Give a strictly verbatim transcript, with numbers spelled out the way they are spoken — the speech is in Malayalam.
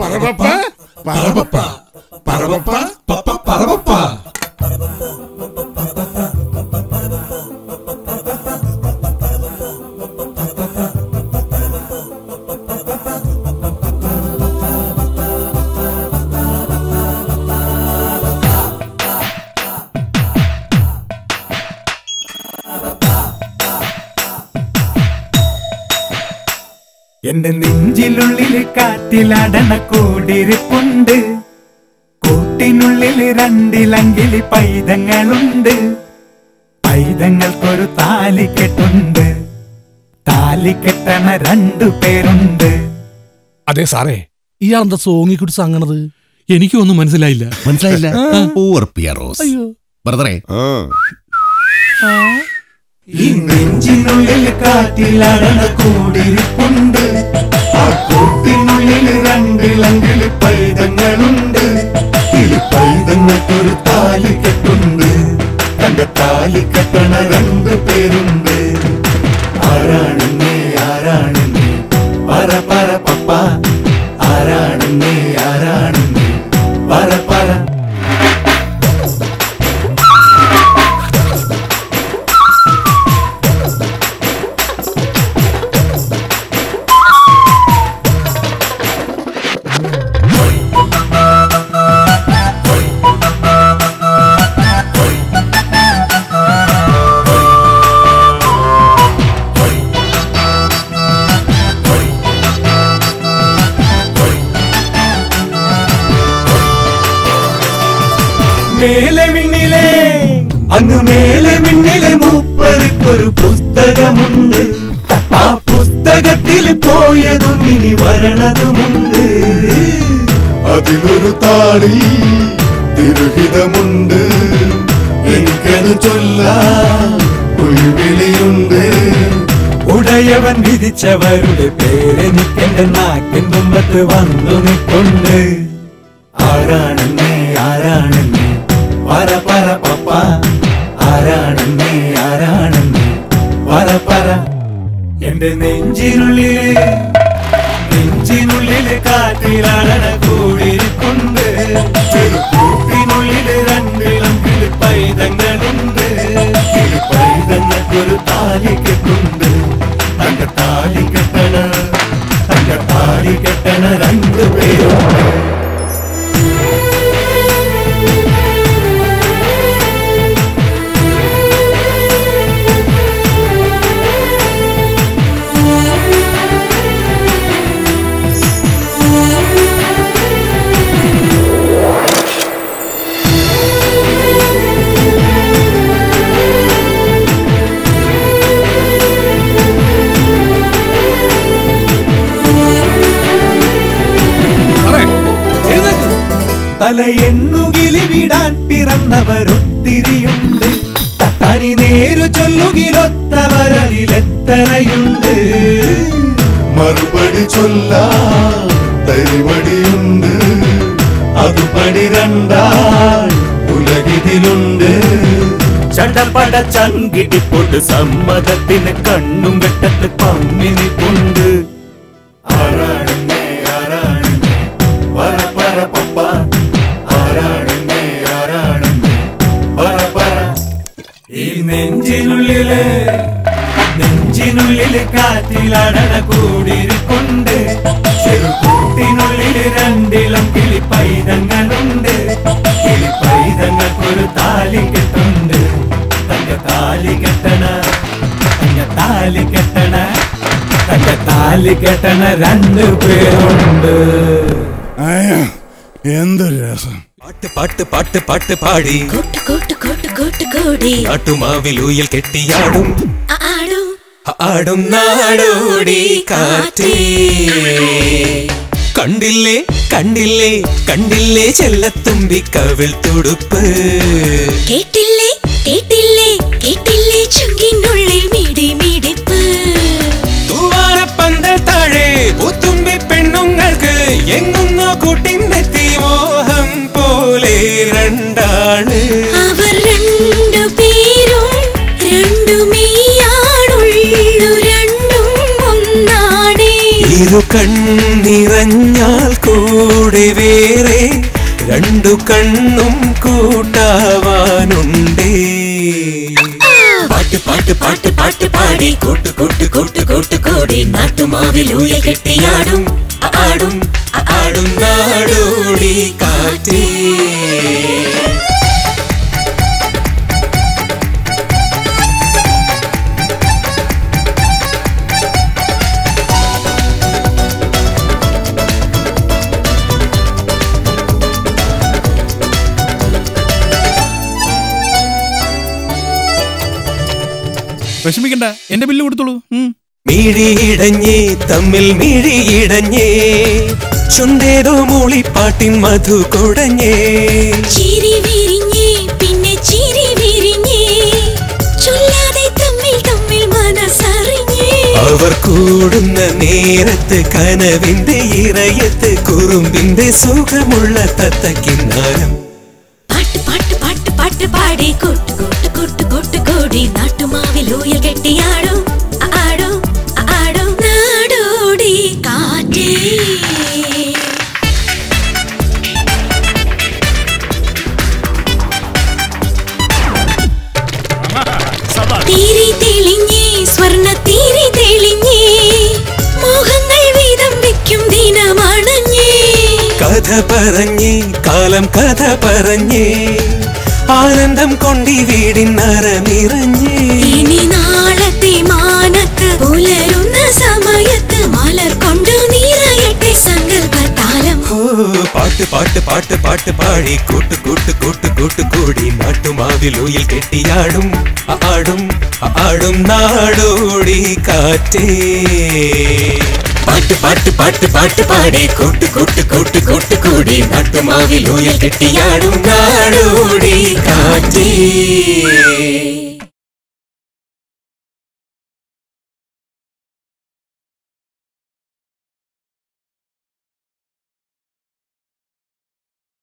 பரபப்பா பரபப்பா பரபப்பா பப்பா பரபப்பா എന്റെ നെഞ്ചിലുള്ളില് കാറ്റിലടന കൂടിരിപ്പുണ്ട്, കൂട്ടിനുള്ളില് രണ്ടിലങ്കില് പൈതങ്ങളുണ്ട്, പൈതങ്ങൾക്കൊരു താലിക്കെട്ടുണ്ട്, താലിക്കെട്ടണ രണ്ടു പേരുണ്ട്. അതെ സാറേ, ഇയാൾ എന്താ സോങ്ങി കുടിച്ച് അങ്ങനത് എനിക്കൊന്നും മനസ്സിലായില്ല. മനസ്സിലായില്ല ബ്രദറെ. ഈ നെഞ്ചിനുള്ളിൽ കാറ്റിലടന കൂടിരിപ്പുണ്ട്, ആ കൂട്ടിനുള്ളിൽ രണ്ടിലങ്കിൽ പൈതങ്ങളുണ്ട്, ഇരു പൈതങ്ങൾക്കൊരു താലിക്കെട്ടുണ്ട്, തന്റെ താലിക്കെട്ടണ രണ്ടു പേരുണ്ട്. ആരാണെന്നേ ആരാണെന്നേ പര പര പപ്പ, ആരാണെന്നേ ആരാണെന്നേ പര പര. மேலே மின்னிலே அங்கு மேலே மின்னிலே மூப்பருக்கு ஒரு புஸ்தகம் உண்டு, ஆ புஸ்தகத்தில் போயதும் இனி வரணதும் உண்டு, அதில் ஒரு தாடி திருவிதமுண்டு, எனக்கது சொல்லா புல்வெளியுண்டு. உடையவன் விதிச்சவருடைய பேரை நிற்கின்ற நாக்கின் துன்பத்து வந்து நிற்கொண்டு. ஆராணனே ஆராணனே பர பர பப்பா, ஆராணன்னே ஆராணன்னே பர பர. എന്റെ നെഞ്ചിനുള്ളിൽ നെഞ്ചിനുള്ളിൽ കാറ്റിലടന കൂടിരിപ്പുണ്ട്, കൂട്ടിനുള്ളിൽ രണ്ടിലങ്കിൽ പൈതങ്ങളുണ്ട്, ഇരു പൈതങ്ങൾക്കൊരു താലിക്കെട്ടുണ്ട്, തന്റെ താലിക്കെട്ടണ തന്റെ താലിക്കെട്ടണ രണ്ടു പേരുണ്ട്. തല എണ്ണുകിലി വിടാൻ പിറന്നവരൊത്തിരിയുണ്ട്, തനി നേരു ചൊല്ലുകിലൊത്തവരലിലെത്തറയുണ്ട്, മറുപടി ചൊല്ലാ തരിവടിയുണ്ട്, അതുപടി രണ്ടാൾ ഉലകിതിലുണ്ട്. ചടപട ചങ്കിടിപ്പൊട്ട് സമ്മതത്തിന് കണ്ണും കെട്ടത്ത് പമ്മിനി കൊണ്ട്. ആരാണെന്നേ ആരാണെന്നേ വര പര പപ്പ, ആരാണെന്നേ ആരാണെന്നേ പര പര. ഈ നെഞ്ചിനുള്ളില് നെഞ്ചിനുള്ളില് കാറ്റിലടന കൂടിരിപ്പുണ്ട്, കൂട്ടിനുള്ളില് രണ്ടിലും കിളി പൈതങ്ങളുണ്ട്, കിളി പൈതങ്ങൾക്കൊരു താലിക്കെട്ടുണ്ട്, തന്റെ താലിക്കെട്ടണ തന്റെ താലിക്കെട്ടണ തന്റെ താലിക്കെട്ടണ രണ്ടു പേരുണ്ട്. എന്തൊരു രസം. പാട്ട് പാട്ട് പാട്ട് പാട്ട് പാടി കാട്ടുമാവിൽ ഉയിൽ കെട്ടിയാടും ആടും നാടോടി കാറ്റേ. കണ്ടില്ലേ കണ്ടില്ലേ കണ്ടില്ലേ ചെല്ലത്തുമ്പി കവിൾ തുടുപ്പ്, കേട്ടില്ലേ കേട്ടില്ലേ കേട്ടില്ലേ ചുങ്കിനുള്ളിൽ മിടി മിടിപ്പ്, തൂവാനപ്പന്തൽ താഴെ പൂത്തുമ്പി പെണ്ണുങ്ങൾക്ക് എങ്ങുന്നോ കൂട്ടിന്നെത്തി മോഹം പോലെ രണ്ടാണ് അവർ രണ്ടു പേരും രണ്ടുമേയാണുള്ളു രണ്ടും ഒന്നാണ്. ഈ ഒരു കണ്ണിറഞ്ഞാൽ കൂടെ വേറെ രണ്ടു കണ്ണും കൂട്ടാവാനുണ്ടേ. பாட்டு பாட்டு பாட்டு பாட்டு பாடி கோட்டு கோட்டு கோட்டு கோட்டு கோடி நாட்டு மாவில் ஊய கட்டி ஆடும் ஆடும் ஆடும் நாடோடி காற்றே. വിഷമിക്കണ്ട, എന്റെ ബില്ല് കൊടുത്തോളൂ. മിഴിയിടഞ്ഞേ തമ്മിൽ മിഴിയിടഞ്ഞേ ചുണ്ടേതോ മൂളിപ്പാട്ടിൻ മധു കുടഞ്ഞേ ചിരി വിരിഞ്ഞേ പിന്നെ ചിരി വിരിഞ്ഞേ ചൊല്ലാതെ തമ്മിൽ തമ്മിൽ മനസ്സറിഞ്ഞേ അവർ കൂടുന്ന നേരത്തെ കനവിന്റെ ഇറയത്തെ കുറുമ്പിന്റെ സുഖമുള്ള തത്തക്കിന്നാരം. പാട്ട് പാട്ട് പാട്ട് പാട്ട് പാടി കൊട്ടു കൊട്ടു കൊട്ടു കൊട്ടു കോടി നാട്ടുമാവിൽ ഊയൽ കെട്ടിയാടും ആടും ആടും നാടോടി കാറ്റേ. തീരി തെളിഞ്ഞേ സ്വർണ്ണ തീരി തെളിഞ്ഞേ മോഹങ്ങൾ വീതം വെക്കും ദിനമാണഞ്ഞേ. കഥ പറഞ്ഞേ കാലം കഥ പറഞ്ഞേ ആനന്ദം കൊണ്ടി വീടിൻ നരമിറഞ്ഞേ. ഇനി നാളത്തെ മാനത്ത് പുലരുന്ന സമയത്ത് മലർ കൊണ്ടു നിറയട്ടെ സങ്കല്പതാലം. പാട്ട് പാട്ട് പാട്ട് പാട്ട് പാടി കൂട്ട് കൂട്ട് കൂട്ട് കൂട്ട് കൂടി നാട്ടുമാവിൽ ഊയൽ കെട്ടിയാടും ആടും ആടും നാടോടി കാറ്റേ. பாட்டு பாட்டு பாட்டு பாட்டு பாடி கூட்டு கூட்டு கூட்டு கூட்டு கூடி நாட்டு மாவில் ஊயல் கெட்டியாடும் நாடோடி காற்றே.